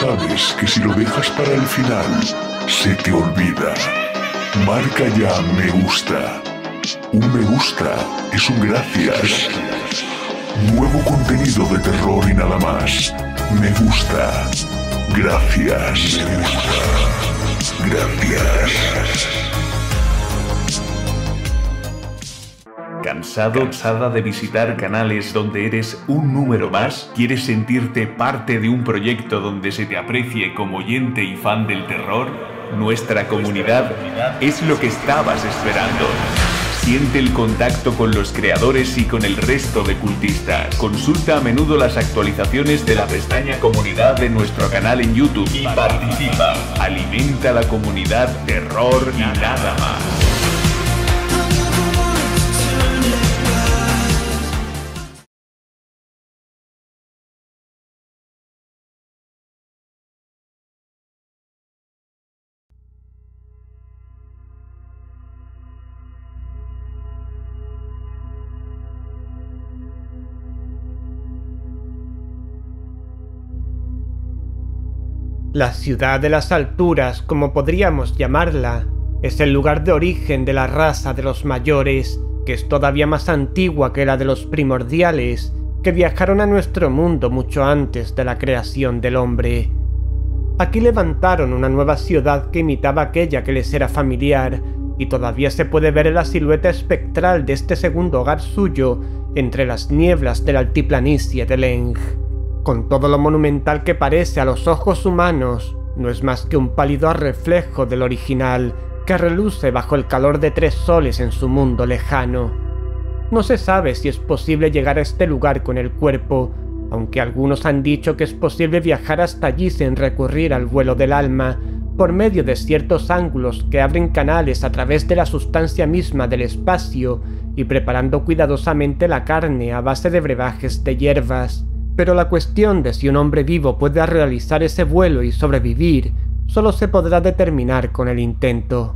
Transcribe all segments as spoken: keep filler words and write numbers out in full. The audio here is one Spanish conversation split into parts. sabes que si lo dejas para el final, se te olvida. Marca ya me gusta. Un me gusta es un gracias. Nuevo contenido de Terror y Nada Más. Me gusta. Gracias. Me gusta. Gracias. ¿Cansado, cansada de visitar canales donde eres un número más? ¿Quieres sentirte parte de un proyecto donde se te aprecie como oyente y fan del terror? Nuestra comunidad es lo que estabas esperando. Siente el contacto con los creadores y con el resto de cultistas. Consulta a menudo las actualizaciones de la pestaña Comunidad de nuestro canal en YouTube y participa. Alimenta la comunidad Terror y Nada Más. La ciudad de las alturas, como podríamos llamarla, es el lugar de origen de la raza de los mayores, que es todavía más antigua que la de los primordiales, que viajaron a nuestro mundo mucho antes de la creación del hombre. Aquí levantaron una nueva ciudad que imitaba aquella que les era familiar, y todavía se puede ver la silueta espectral de este segundo hogar suyo entre las nieblas de la altiplanicie de Leng. Con todo lo monumental que parece a los ojos humanos, no es más que un pálido reflejo del original, que reluce bajo el calor de tres soles en su mundo lejano. No se sabe si es posible llegar a este lugar con el cuerpo, aunque algunos han dicho que es posible viajar hasta allí sin recurrir al vuelo del alma, por medio de ciertos ángulos que abren canales a través de la sustancia misma del espacio y preparando cuidadosamente la carne a base de brebajes de hierbas. Pero la cuestión de si un hombre vivo puede realizar ese vuelo y sobrevivir, solo se podrá determinar con el intento.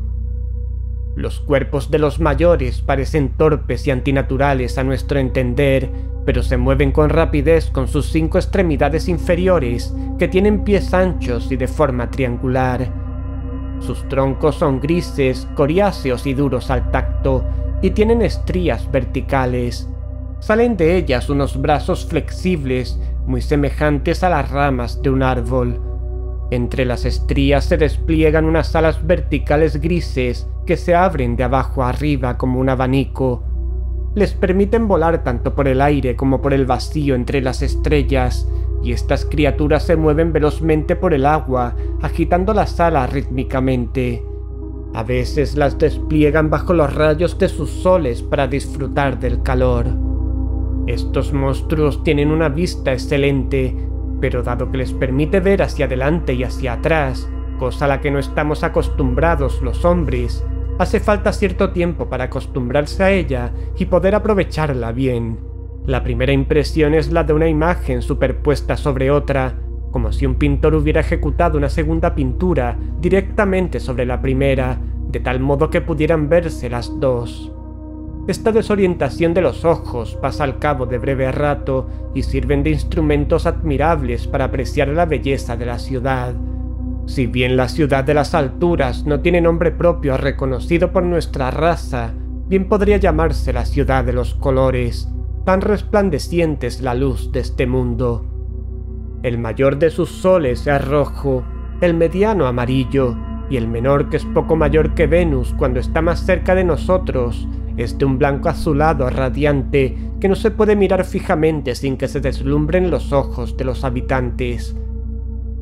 Los cuerpos de los mayores parecen torpes y antinaturales a nuestro entender, pero se mueven con rapidez con sus cinco extremidades inferiores, que tienen pies anchos y de forma triangular. Sus troncos son grises, coriáceos y duros al tacto, y tienen estrías verticales. Salen de ellas unos brazos flexibles, muy semejantes a las ramas de un árbol. Entre las estrías se despliegan unas alas verticales grises que se abren de abajo a arriba como un abanico. Les permiten volar tanto por el aire como por el vacío entre las estrellas, y estas criaturas se mueven velozmente por el agua, agitando las alas rítmicamente. A veces las despliegan bajo los rayos de sus soles para disfrutar del calor. Estos monstruos tienen una vista excelente, pero dado que les permite ver hacia adelante y hacia atrás, cosa a la que no estamos acostumbrados los hombres, hace falta cierto tiempo para acostumbrarse a ella y poder aprovecharla bien. La primera impresión es la de una imagen superpuesta sobre otra, como si un pintor hubiera ejecutado una segunda pintura directamente sobre la primera, de tal modo que pudieran verse las dos. Esta desorientación de los ojos pasa al cabo de breve rato y sirven de instrumentos admirables para apreciar la belleza de la ciudad. Si bien la ciudad de las alturas no tiene nombre propio reconocido por nuestra raza, bien podría llamarse la ciudad de los colores, tan resplandeciente es la luz de este mundo. El mayor de sus soles es rojo, el mediano amarillo y el menor, que es poco mayor que Venus cuando está más cerca de nosotros, es de un blanco azulado radiante que no se puede mirar fijamente sin que se deslumbren los ojos de los habitantes.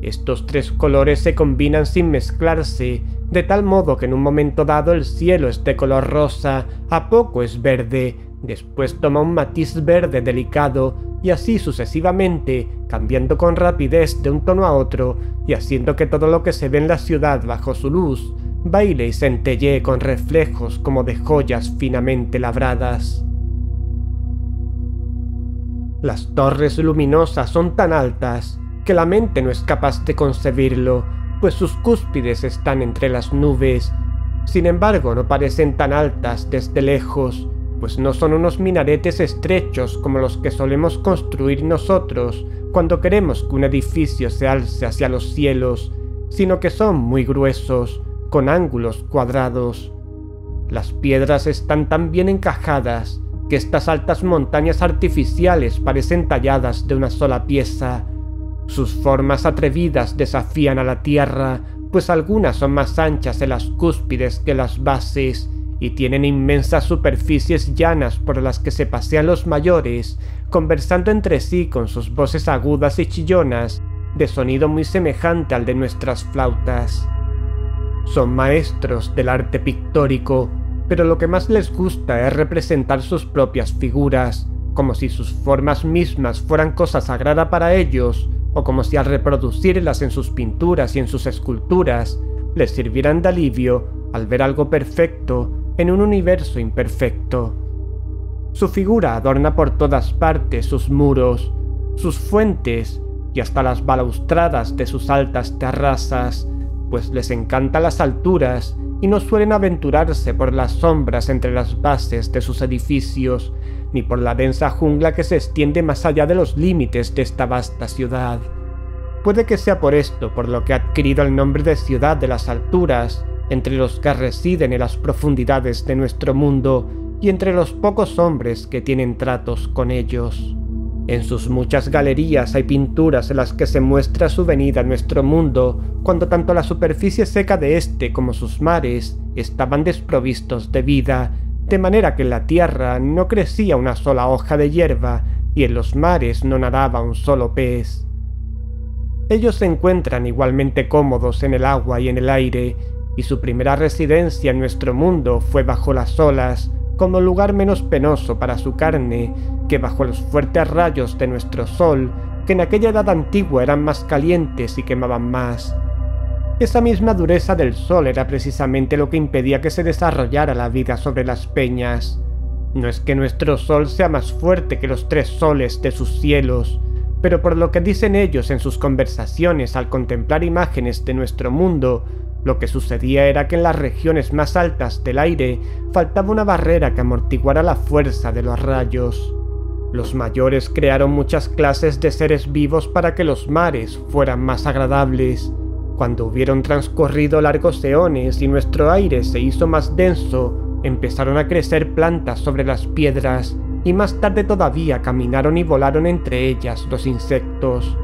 Estos tres colores se combinan sin mezclarse, de tal modo que en un momento dado el cielo es de color rosa, a poco es verde, después toma un matiz verde delicado y así sucesivamente, cambiando con rapidez de un tono a otro y haciendo que todo lo que se ve en la ciudad bajo su luz baile y centellee con reflejos como de joyas finamente labradas. Las torres luminosas son tan altas que la mente no es capaz de concebirlo, pues sus cúspides están entre las nubes. Sin embargo, no parecen tan altas desde lejos, pues no son unos minaretes estrechos como los que solemos construir nosotros cuando queremos que un edificio se alce hacia los cielos, sino que son muy gruesos, con ángulos cuadrados. Las piedras están tan bien encajadas que estas altas montañas artificiales parecen talladas de una sola pieza. Sus formas atrevidas desafían a la tierra, pues algunas son más anchas en las cúspides que las bases, y tienen inmensas superficies llanas por las que se pasean los mayores, conversando entre sí con sus voces agudas y chillonas, de sonido muy semejante al de nuestras flautas. Son maestros del arte pictórico, pero lo que más les gusta es representar sus propias figuras, como si sus formas mismas fueran cosa sagrada para ellos, o como si al reproducirlas en sus pinturas y en sus esculturas, les sirvieran de alivio al ver algo perfecto en un universo imperfecto. Su figura adorna por todas partes sus muros, sus fuentes y hasta las balaustradas de sus altas terrazas, pues les encantan las alturas y no suelen aventurarse por las sombras entre las bases de sus edificios, ni por la densa jungla que se extiende más allá de los límites de esta vasta ciudad. Puede que sea por esto por lo que ha adquirido el nombre de Ciudad de las Alturas, entre los que residen en las profundidades de nuestro mundo y entre los pocos hombres que tienen tratos con ellos. En sus muchas galerías hay pinturas en las que se muestra su venida a nuestro mundo, cuando tanto la superficie seca de este como sus mares estaban desprovistos de vida, de manera que en la tierra no crecía una sola hoja de hierba y en los mares no nadaba un solo pez. Ellos se encuentran igualmente cómodos en el agua y en el aire, y su primera residencia en nuestro mundo fue bajo las olas, como lugar menos penoso para su carne que bajo los fuertes rayos de nuestro sol, que en aquella edad antigua eran más calientes y quemaban más. Esa misma dureza del sol era precisamente lo que impedía que se desarrollara la vida sobre las peñas. No es que nuestro sol sea más fuerte que los tres soles de sus cielos, pero por lo que dicen ellos en sus conversaciones al contemplar imágenes de nuestro mundo, lo que sucedía era que en las regiones más altas del aire faltaba una barrera que amortiguara la fuerza de los rayos. Los mayores crearon muchas clases de seres vivos para que los mares fueran más agradables. Cuando hubieron transcurrido largos eones y nuestro aire se hizo más denso, empezaron a crecer plantas sobre las piedras, y más tarde todavía caminaron y volaron entre ellas los insectos.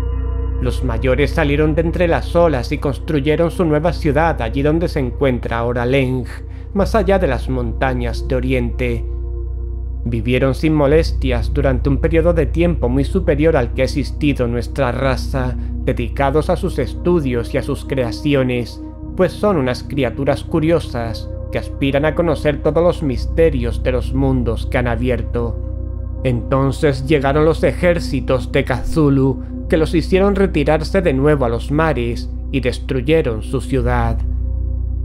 Los mayores salieron de entre las olas y construyeron su nueva ciudad allí donde se encuentra ahora Leng, más allá de las montañas de Oriente. Vivieron sin molestias durante un periodo de tiempo muy superior al que ha existido nuestra raza, dedicados a sus estudios y a sus creaciones, pues son unas criaturas curiosas que aspiran a conocer todos los misterios de los mundos que han abierto. Entonces llegaron los ejércitos de Cthulhu, que los hicieron retirarse de nuevo a los mares y destruyeron su ciudad.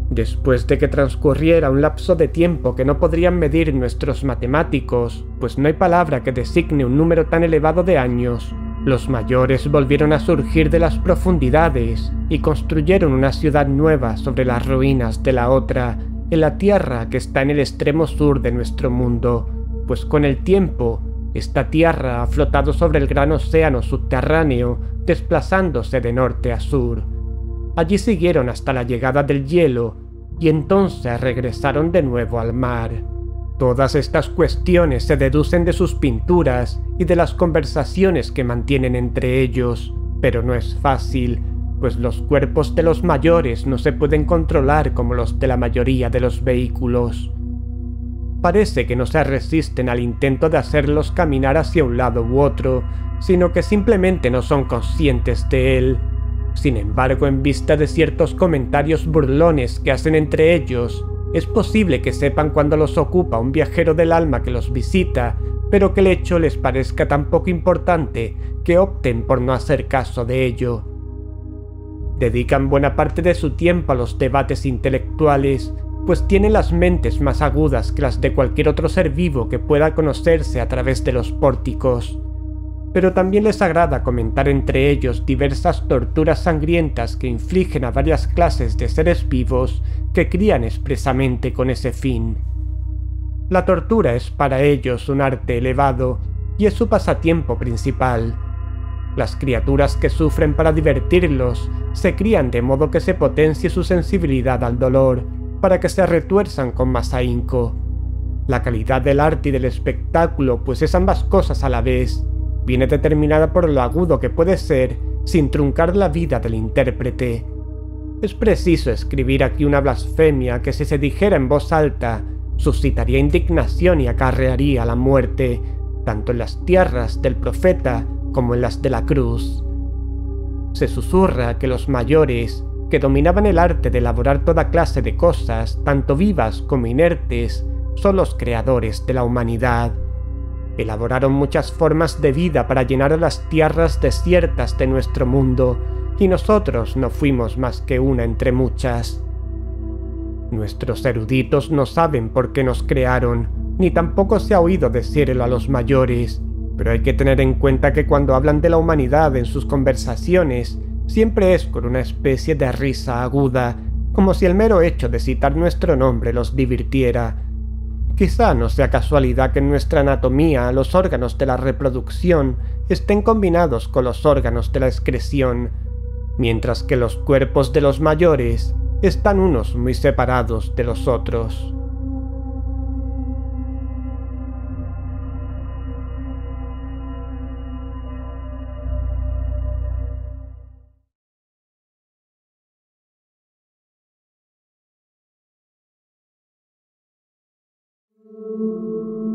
Después de que transcurriera un lapso de tiempo que no podrían medir nuestros matemáticos, pues no hay palabra que designe un número tan elevado de años, los mayores volvieron a surgir de las profundidades y construyeron una ciudad nueva sobre las ruinas de la otra, en la tierra que está en el extremo sur de nuestro mundo, pues con el tiempo, esta tierra ha flotado sobre el gran océano subterráneo, desplazándose de norte a sur. Allí siguieron hasta la llegada del hielo, y entonces regresaron de nuevo al mar. Todas estas cuestiones se deducen de sus pinturas y de las conversaciones que mantienen entre ellos, pero no es fácil, pues los cuerpos de los mayores no se pueden controlar como los de la mayoría de los vehículos. Parece que no se resisten al intento de hacerlos caminar hacia un lado u otro, sino que simplemente no son conscientes de él. Sin embargo, en vista de ciertos comentarios burlones que hacen entre ellos, es posible que sepan cuando los ocupa un viajero del alma que los visita, pero que el hecho les parezca tan poco importante que opten por no hacer caso de ello. Dedican buena parte de su tiempo a los debates intelectuales, pues tiene las mentes más agudas que las de cualquier otro ser vivo que pueda conocerse a través de los pórticos. Pero también les agrada comentar entre ellos diversas torturas sangrientas que infligen a varias clases de seres vivos que crían expresamente con ese fin. La tortura es para ellos un arte elevado y es su pasatiempo principal. Las criaturas que sufren para divertirlos se crían de modo que se potencie su sensibilidad al dolor, para que se retuerzan con más ahínco. La calidad del arte y del espectáculo, pues es ambas cosas a la vez, viene determinada por lo agudo que puede ser sin truncar la vida del intérprete. Es preciso escribir aquí una blasfemia que, si se dijera en voz alta, suscitaría indignación y acarrearía la muerte, tanto en las tierras del profeta como en las de la cruz. Se susurra que los mayores, que dominaban el arte de elaborar toda clase de cosas, tanto vivas como inertes, son los creadores de la humanidad. Elaboraron muchas formas de vida para llenar a las tierras desiertas de nuestro mundo, y nosotros no fuimos más que una entre muchas. Nuestros eruditos no saben por qué nos crearon, ni tampoco se ha oído decirlo a los mayores, pero hay que tener en cuenta que cuando hablan de la humanidad en sus conversaciones, siempre es con una especie de risa aguda, como si el mero hecho de citar nuestro nombre los divirtiera. Quizá no sea casualidad que en nuestra anatomía los órganos de la reproducción estén combinados con los órganos de la excreción, mientras que los cuerpos de los mayores están unos muy separados de los otros. Thank you.